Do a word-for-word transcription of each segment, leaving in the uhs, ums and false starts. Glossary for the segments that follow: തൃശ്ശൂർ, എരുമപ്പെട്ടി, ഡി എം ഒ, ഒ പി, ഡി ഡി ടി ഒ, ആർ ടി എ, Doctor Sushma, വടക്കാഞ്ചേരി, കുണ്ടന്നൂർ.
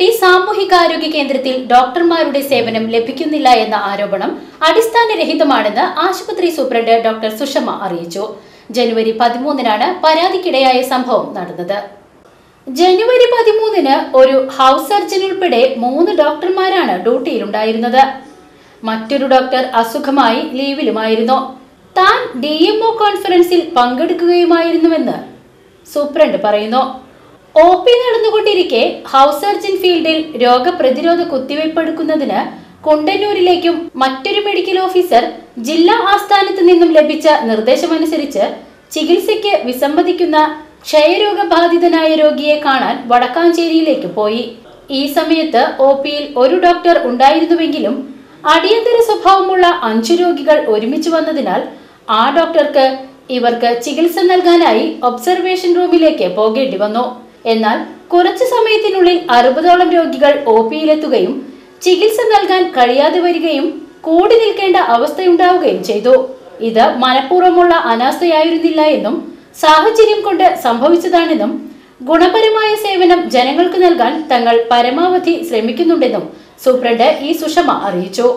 Celebrity Samuhikaruki Kendritil, Doctor Marude Sevenum, Lepikunilla and the Arabanum, Adistani Rehita Madana, Ashpatri Superator, Doctor Sushma Aricho, January Padimunana, Paradi Kidea Samho, Nadada. January Padimunana, or house surgeon Pede, Moon Doctor Marana, Dotirum Dirinada, Maturu Doctor Asukamai, Levi Marino, Tan D M O Conference in Pangad Gui Marinamana, Superend Parino. O P നടന്നുകൊണ്ടിരിക്കെ house surgeon ഫീൽഡിൽ രോഗപ്രതിരോധ കുത്തിവയ്പ്പെടുക്കുന്നതിന് കൊണ്ടന്നൂരിലേക്കും മറ്റൊരു medical officer ജില്ലാ ആസ്ഥാനത്ത് നിന്നും ലഭിച്ച നിർദ്ദേശമനുസരിച്ച് ചികിത്സയ്ക്ക് വിസമ്മതിക്കുന്ന ക്ഷയരോഗ ബാധിതനായ രോഗിയെ കാണാൻ വടക്കാഞ്ചേരിയിലേക്ക് പോയി. ഈ സമയത്ത് ഒപിയിൽ ഒരു ഡോക്ടർ ഉണ്ടായിരുന്നുവെങ്കിലും അടിയന്തര സ്വഭാവമുള്ള അഞ്ച് രോഗികൾ ഒരുമിച്ച് വന്നതിനാൽ ആ ഡോക്ടർക്ക് ഇവർക്ക് ചികിത്സ നൽകാനായി ഒബ്സർവേഷൻ റൂമിലേക്ക് പോകേണ്ടി വന്നു. എന്നാൽ കുറച്ചു സമയത്തിനുള്ളിൽ അറുപതോളം രോഗികൾ ഒപിയിലെത്തുകയും ചികിത്സ നൽകാൻ കഴിയാതെ വരികയും കൂടി നിൽക്കേണ്ട അവസ്ഥയുണ്ടാവുകയും ചെയ്തു. ഇത് മനഃപൂർവ്വമുള്ള അനാസ്ഥയായിരുന്നില്ല എന്നും സാഹചര്യം കൊണ്ട് സംഭവിച്ചതാണെന്നും ഗുണപരമായ സേവനം ജനങ്ങൾക്ക് നൽകാൻ തങ്ങൾ പരമാവധി ശ്രമിക്കുന്നുണ്ടെന്നും സൂപ്രണ്ട് ഇ സുഷമ അറിയിച്ചു.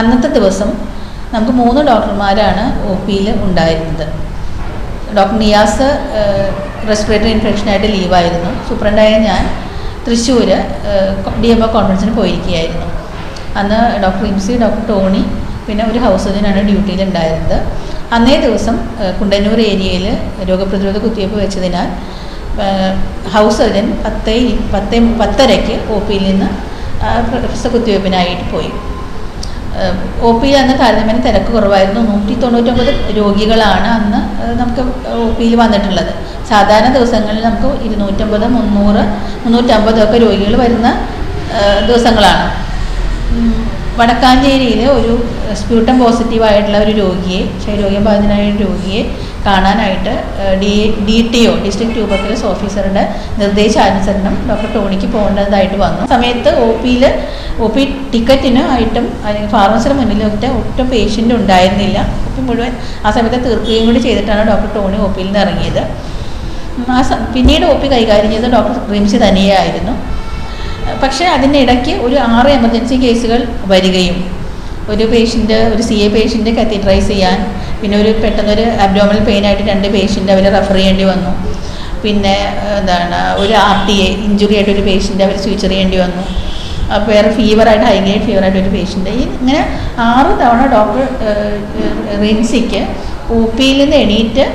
അന്നത്തെ ദിവസം നമുക്ക് മൂന്ന് ഡോക്ടർമാരാണ് ഒ പിയിൽ ഉണ്ടായിരുന്നത്. ഡോക്ടർ നിയാസ് റെസ്പിറേറ്ററി ഇൻഫെക്ഷനായിട്ട് ലീവായിരുന്നു. സൂപ്രണ്ടായ ഞാൻ തൃശ്ശൂർ ഡി എം ഒ കോൺഫറൻസിന് പോയിരിക്കുകയായിരുന്നു. അന്ന് doctor M C, doctor Tony, പിന്നെ ഒരു ഹൗസ് സർജനാണ് ഡ്യൂട്ടിയിലുണ്ടായിരുന്നത്. അന്നേ ദിവസം കുണ്ടന്നൂർ ഏരിയയിൽ രോഗപ്രതിരോധ കുത്തിവയ്പ്പ് വെച്ചതിനാൽ ഹൗസ് സർജൻ പത്തേ പത്തേ പത്തരയ്ക്ക് ഒ പിയിൽ നിന്ന് കുത്തിവയ്പ്പിനായിട്ട് പോയി. ഒ പിയിൽ അന്ന് താരതമ്യേന തിരക്ക് കുറവായിരുന്നു. നൂറ്റി തൊണ്ണൂറ്റൊമ്പത് രോഗികളാണ് അന്ന് നമുക്ക് ഒ പിയിൽ വന്നിട്ടുള്ളത്. സാധാരണ ദിവസങ്ങളിൽ നമുക്ക് ഇരുന്നൂറ്റമ്പത്, മുന്നൂറ്, മുന്നൂറ്റമ്പതൊക്കെ രോഗികൾ വരുന്ന ദിവസങ്ങളാണ്. വടക്കാഞ്ചേരിയിൽ ഒരു സ്പ്യൂട്ടം പോസിറ്റീവായിട്ടുള്ള ഒരു രോഗിയെ, ക്ഷയരോഗ ബാധിതനായ ഒരു രോഗിയെ കാണാനായിട്ട് ഡി ഡി ടി ഒ district tuberculosis ഓഫീസറുടെ നിർദ്ദേശാനുസരണം ഡോക്ടർ ടോണിക്ക് പോകേണ്ടതായിട്ട് വന്നു. സമയത്ത് ഒ പിയിൽ ഒ പി ടിക്കറ്റിന് ആയിട്ടും അല്ലെങ്കിൽ ഫാർമസിയുടെ മുന്നിലൊക്കെ ഒട്ടും പേഷ്യൻ്റ് ഉണ്ടായിരുന്നില്ല. ഒ പി മുഴുവൻ ആ സമയത്ത് തീർക്കുകയും കൂടി ചെയ്തിട്ടാണ് ഡോക്ടർ ടോണി ഒ പിയിൽ നിന്ന് ഇറങ്ങിയത്. ആ സ പിന്നീട് ഒ പി കൈകാര്യം ചെയ്ത് ഡോക്ടർ റിംസി തനിയായിരുന്നു. പക്ഷേ അതിനിടയ്ക്ക് ഒരു ആറ് എമർജൻസി കേസുകൾ വരികയും ഒരു പേഷ്യൻ്റ്, ഒരു സി എ പേഷ്യൻ്റ് കത്തീഡ്രൈസ് ചെയ്യാൻ, പിന്നെ ഒരു പെട്ടെന്നൊരു അബ്ഡോമിനൽ പെയിനായിട്ട് രണ്ട് പേഷ്യൻ്റ് അവരെ റെഫർ ചെയ്യേണ്ടി വന്നു. പിന്നെ എന്താണ് ഒരു ആർ ടി എ ഇഞ്ചുറി ആയിട്ടൊരു പേഷ്യൻ്റ് അവർ സ്യൂച്ചർ ചെയ്യേണ്ടി വന്നു. വേറെ ഫീവറായിട്ട്, ഹൈ ഗ്രേഡ് ഫീവറായിട്ടൊരു പേഷ്യൻ്റ്. ഈ ഇങ്ങനെ ആറ് തവണ ഡോക്ടർ റിൻസിക്ക് ഒ പിയിൽ നിന്ന് എണീറ്റ്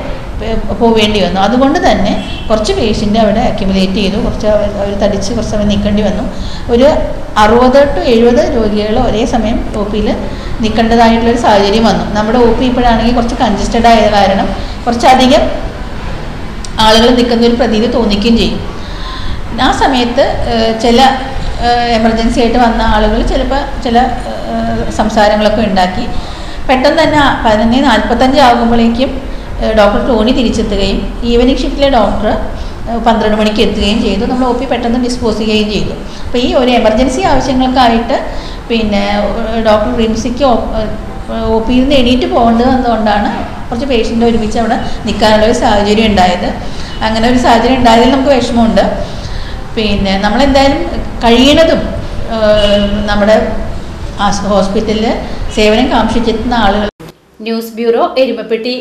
പോവേണ്ടി വന്നു. അതുകൊണ്ട് തന്നെ കുറച്ച് പേഷ്യൻ്റ് അവിടെ അക്യുമുലേറ്റ് ചെയ്തു. കുറച്ച് അവർ തടിച്ച് കുറച്ച് സമയം നിൽക്കേണ്ടി വന്നു. ഒരു അറുപത് ടു എഴുപത് രോഗികൾ ഒരേ സമയം ഒ പിയിൽ നിൽക്കേണ്ടതായിട്ടുള്ളൊരു സാഹചര്യം വന്നു. നമ്മുടെ ഒ പി ഇപ്പോഴാണെങ്കിൽ കുറച്ച് കൺജസ്റ്റഡ് ആയത് കാരണം കുറച്ചധികം ആളുകൾ നിൽക്കുന്നൊരു പ്രതീതി തോന്നിക്കുകയും ചെയ്യും. ആ സമയത്ത് ചില എമർജൻസി ആയിട്ട് വന്ന ആളുകൾ ചിലപ്പോൾ ചില സംസാരങ്ങളൊക്കെ ഉണ്ടാക്കി. പെട്ടെന്ന് തന്നെ പതിനൊന്ന് നാൽപ്പത്തഞ്ച് ആകുമ്പോഴേക്കും ഡോക്ടർ ടോണി തിരിച്ചെത്തുകയും ഈവനിങ് ഷിഫ്റ്റിലെ ഡോക്ടർ പന്ത്രണ്ട് മണിക്ക് എത്തുകയും ചെയ്തു. നമ്മൾ ഒ പി പെട്ടെന്ന് ഡിസ്പോസ് ചെയ്യുകയും ചെയ്തു. അപ്പോൾ ഈ ഒരു എമർജൻസി ആവശ്യങ്ങൾക്കായിട്ട് പിന്നെ ഡോക്ടർ റിംസിക്ക് ഒ പിയിൽ നിന്ന് എണീറ്റ് പോകേണ്ടത് എന്നതുകൊണ്ടാണ് കുറച്ച് പേഷ്യൻ്റ് ഒരുമിച്ച് അവിടെ നിൽക്കാനുള്ള ഒരു സാഹചര്യം ഉണ്ടായത്. അങ്ങനെ ഒരു സാഹചര്യം ഉണ്ടായതിൽ നമുക്ക് വിഷമമുണ്ട്. പിന്നെ നമ്മളെന്തായാലും കഴിയണതും നമ്മുടെ ഹോസ്പിറ്റലിൽ സേവനം കാംക്ഷിച്ചെത്തുന്ന ആളുകൾ. News bureau, എരുമപ്പെട്ടി.